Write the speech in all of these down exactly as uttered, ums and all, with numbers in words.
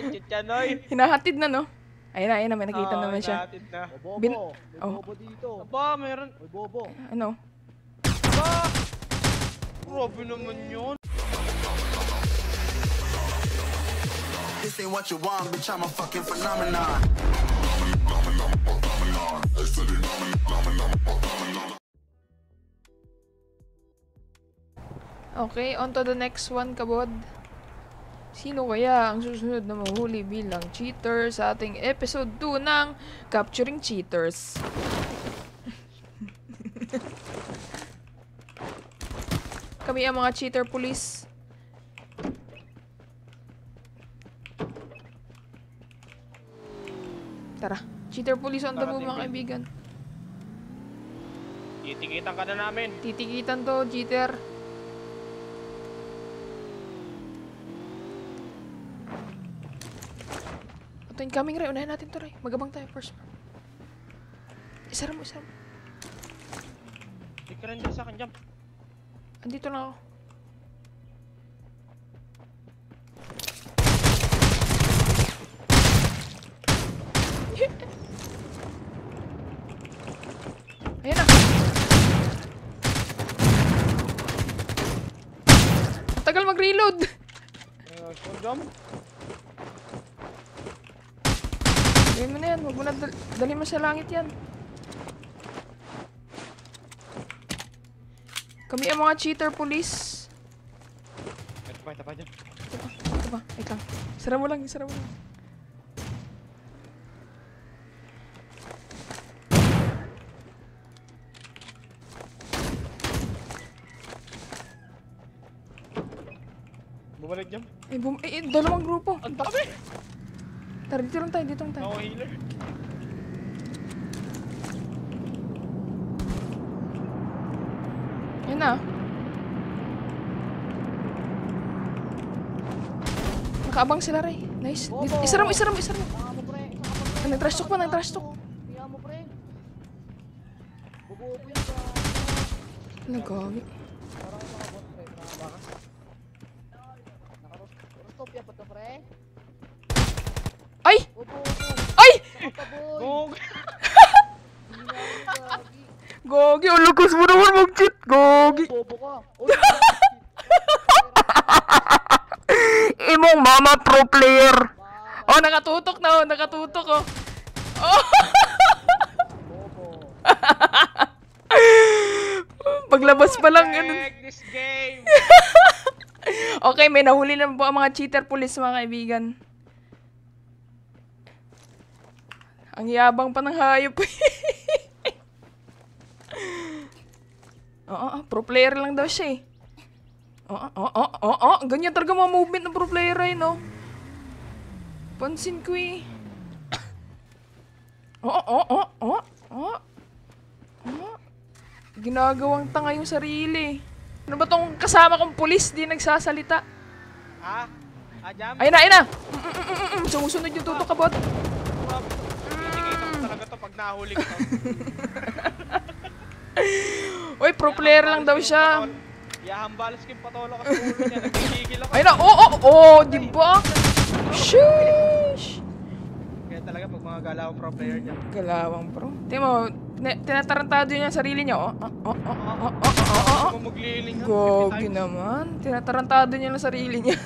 Shit yan, oy. Hinahatid na, no? Ayun na, ayun na, may nakita oh, naman siya. Na. O, Bobo. Bin may oh. Bobo dito. Aba, mayroon. May Bobo. Ano? Aba! Grabe naman yun. This ain't what you want, bitch, I'm a fucking phenomenon. Okay, on to the next one, kabod. Sino kaya ang susunod na mahuli bilang cheater sa ating episode two ng Capturing Cheaters? Kami ang mga cheater police. Tara, cheater police on the move mga kaibigan. Titikitan ka na namin. Titikitan to, cheater. Ito yung coming, Ray. Unahin natin to, Ray. Magabang tayo first. Isara mo, isara mo. Hindi ka rin dyan sa akin, jump. Andito na ako. Ayan na. Tagal mag-reload. Uh, so jump. Dali mo na yan. Huwag mo na dal dali mo sa langit yan. Kami ang mga cheater police. Ito pa, ito pa dyan. Ito pa, ito pa. Ito lang. Isara mo lang, isara mo lang. Bumalik dyan. Eh, bum eh, eh dalawang grupo. Ang dami! Tara, dito lang tayo, dito lang tayo. No healer. Yun na. Nakaabang sila, Ray. Nice. Bobo. Isara mo, isara mo, isara mo. Nag-trash talk pa, nag-trash talk. Nagawin. Nakatopia pa to, pre. Ay! Ay! Gogi! Ang lakas mo naman mag-cheat! Gogi! Imong mama pro player! Oh! Nakatutok na! Oh! Nakatutok! Oh! Oh! Paglabas pa lang! Okay! May nahuli na po ang mga cheater police mga kaibigan. Ang yabang pa ng hayop. Oo, pro player lang daw siya eh. Oo, oo, oo, oo. Ganyan talaga mga movement ng pro player eh, no? Pansin ko eh. Oo, oo, oo, oo, oo. Oo. Ginagawang tanga yung sarili. Ano ba tong kasama kong pulis di nagsasalita? Ha? Ayun na, ayun na! Sumusunod yung tutok kabot. Talaga to pag nahuli ko. Uy, pro player lang daw siya. Yahambales king patolo ka sa ulo niya. Nagigigil ako. Ayun na, oo, oo, oo, di ba? Sheesh! Kaya talaga pag mga galawang pro player niya. Galawang pro? Tingnan mo, tinatarantado niya ang sarili niya. Oo, oo, oo, oo, oo, oo. Gogi naman. Tinatarantado niya ang sarili niya.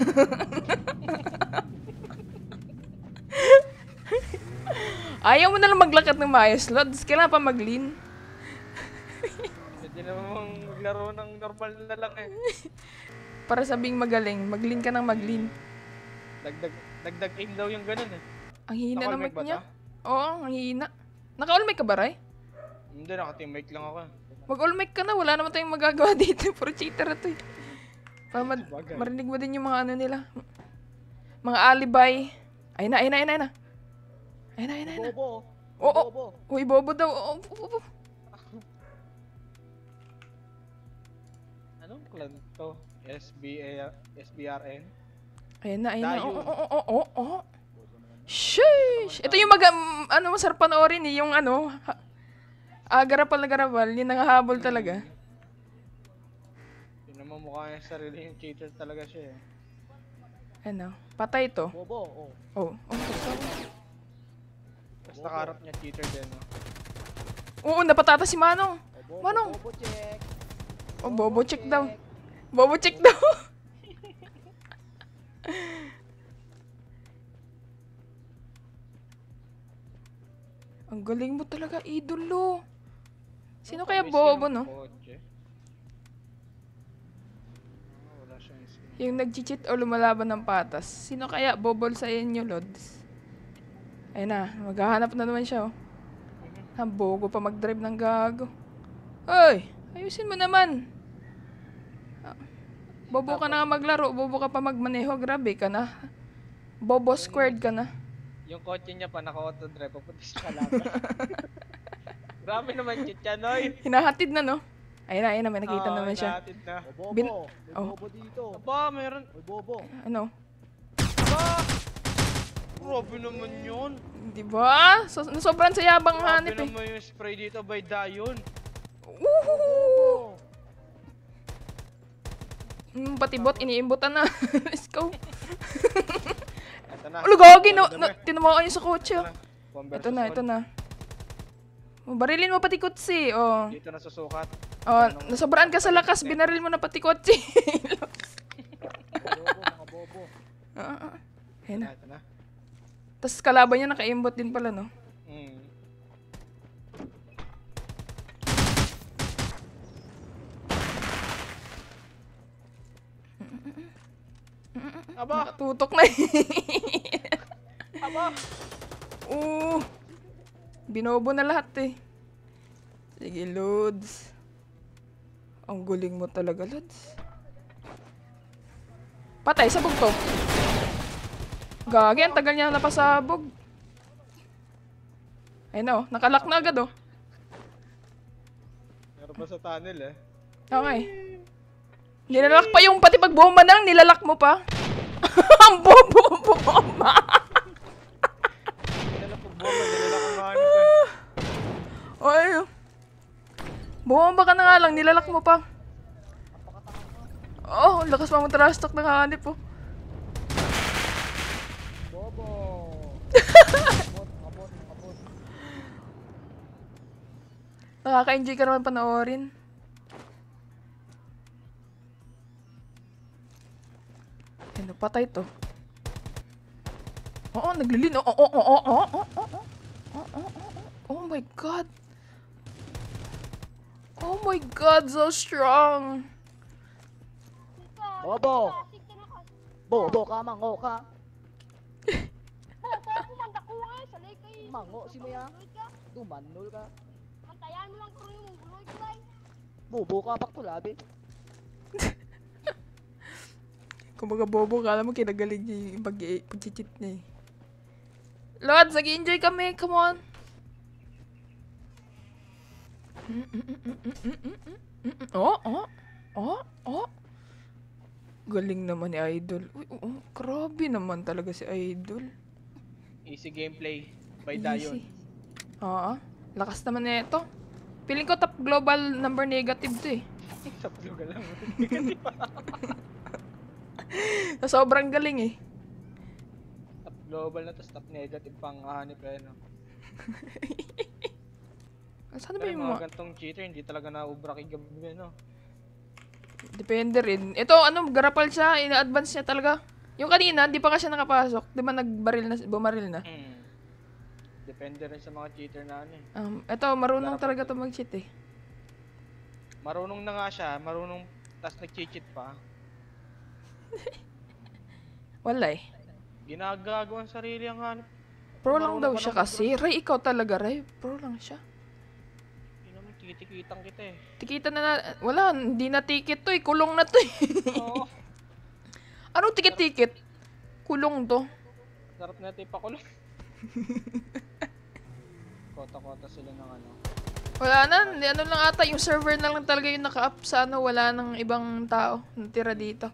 Ayaw mo nalang maglakad ng maayos, Lods. Kailangan pa mag-lean. Hindi namang maglaro ng normal na lang eh. Para sabing magaling, mag-lean ka ng mag-lean. Dagdag, dagdag aim daw yung ganun eh. Ang hina naman niya. Oo, ang hina. Naka-all-mic ka ba, Ray? Hindi, naka-teammate lang ako. Mag-all-mic ka na, wala naman tayong magagawa dito. Puro cheater ito eh. Para marinig mo din yung mga ano nila. Mga alibay. Ayun na, ayun na, ayun na, ayun na. Ayun na, ayun na, ayun na. Bobo. Oo, oo. Uy, bobo daw. Oo, bobo. Anong clan to? S B R N? Ayun na, ayun na. Oo, oo, oo, oo, oo. Sheesh! Ito yung mag, ano, masarap panoorin eh. Yung ano, garapal na garapal. Yung nangahabol talaga. Yun naman mukha niya sarili. Yung cheater talaga siya eh. Ano? Patay ito. Bobo, oh. Oh, oh, basta karap niya cheater din. Oo, napatata si Manong. Bobo, Manong. Bobo check. Oh, bobo check daw. Bobo check daw. Ang galing mo talaga, idolo. Sino kaya bobo, no? Yung nag-cheat o lumalaban ng patas. Sino kaya bobol sa inyo, Lods? Ayun na, maghahanap na naman siya, oh. Ang bogo pa mag-drive ng gago. Oy, ayusin mo naman. Bobo ka na maglaro, bobo ka pa magmaneho. Grabe ka na. Bobo squared ka na. Yung kotse niya pa naka-auto-drive, papunta siya laban. Grabe naman, Chichanoy. Hinahatid na, no? Ayun na, ayun na, may nakita oh, naman siya. Hinahatid na. O, Bobo. Bin o, Bobo dito. Aba, meron. O, Bobo. Ano? Aba! Grabe naman yun. Diba? So, nasobran sa yabang hanip, eh. Grabe naman yung spray dito by Dayon. Woohoo! Mm, patibot, iniimbutan na. Let's go. Ulo, gawagin! Tinamaan niya sa kotse. Ito na, ito na. Barilin mo pati kotse. Dito na susukat. Nasobraan ka sa lakas, binaril mo na pati kotse. Bobo, mga bobo. Ayan na. Tapos kalaban niya nakaimbot din pala, no? Aba! Nakatutok na eh. Aba! Oo! Binobo na lahat eh. Sige, Lods. Ang guling mo talaga, Lods. Patay, sabog to. Gagi, ang tagal niya napasabog. Ayun na oh, nakalock na agad oh. Meron ba sa tunnel eh? Okay. Nilalak pa yung pati pagbomba nang nilalak mo pa. Ang bobo-bomba! Ay, bomba ka na nga lang, nilalak mo pa. Oh, lakas pa mong trash talk ng hanip po. Bobo! Nakaka-enjoy ka naman panoorin. Ano, patay to. Oo, naglilin. Oo, oo, oo, oo, oo, oo, oo, oh my god. Oh my god, so strong. Bobo. Bobo ka, mango ka. Mango si Maya. Dumanol ka. Antayan mo lang kung yung buloy buloy. Bobo ka, paktulabi. Kung baga bobo, kala mo kinagaling niya yung pag-cheat niya eh. Lods, nag-enjoy kami. Come on. Oh, oh. Oh, oh. Galing naman ni Idol. Uy, oh, grabe naman talaga si Idol. Easy gameplay by Dayon. Oo. Lakas naman na ito. Feeling ko top global number negative to eh. Top global number negative. Sobrang galing eh. Top global na tapos top negative pang hanip eh, no? Saan ba yung mga... mga gantong cheater, hindi talaga na-ubra kay gabi, no? Depende rin. Ito, ano, garapal siya, ina-advance niya talaga. Yung kanina, hindi pa kasi nakapasok. Di ba nagbaril na, bumaril na? Mm. Depende rin sa mga cheater na ano eh. Um, ito, marunong garapal talaga ito mag-cheat eh. Marunong na nga siya, marunong, tas nag-cheat pa. Wala eh. Ginagawa ang sarili ang hanap. Pro lang daw siya kasi. Ray, ikaw talaga, Ray. Pro lang siya. Hindi naman, tikitang kita eh. Tikita na na. Wala, hindi na tikit to eh. Kulong na to eh. Oo. Anong tikit-tikit? Kulong to. Sarap na ito ipakulong. Kota-kota sila ng ano. Wala na. Ano lang ata. Yung server na lang talaga yung naka-up sa ano. Wala nang ibang tao natira dito.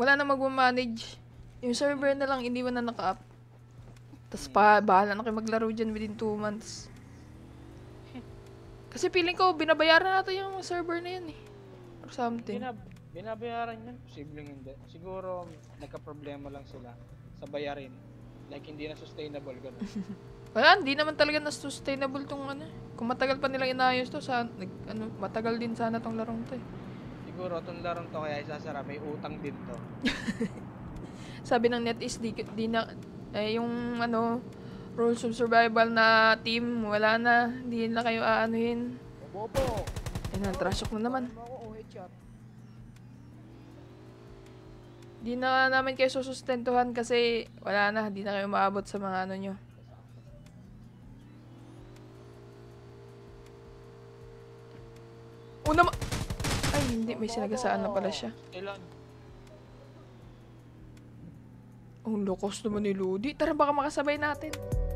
Wala na magmamanage. Yung server na lang, iniwan na naka-up. Tapos pa, bahala na kayo maglaro dyan within two months. Kasi feeling ko, binabayaran natin yung server na yun eh. Or something. Binab Binabayaran yan, posibleng hindi. Siguro nagka-problema lang sila sa bayarin. Like hindi na sustainable ganun. Wala, hindi naman talaga na sustainable tong ano. Kung matagal pa nilang inayos to, sa ano, matagal din sana tong larong to eh. Siguro tong larong to kaya isasara, may utang din to. Sabi ng NetEase di, di na eh, yung ano rules of survival na team wala na, hindi na kayo aanuhin. Bobo. Eh na trashok na naman. Di na namin kayo susustentuhan kasi wala na, di na kayo maabot sa mga ano nyo. Una ma- Ay, hindi. May sinagasaan na pala siya. Ang lakas naman ni Lodi. Tara, baka makasabay natin.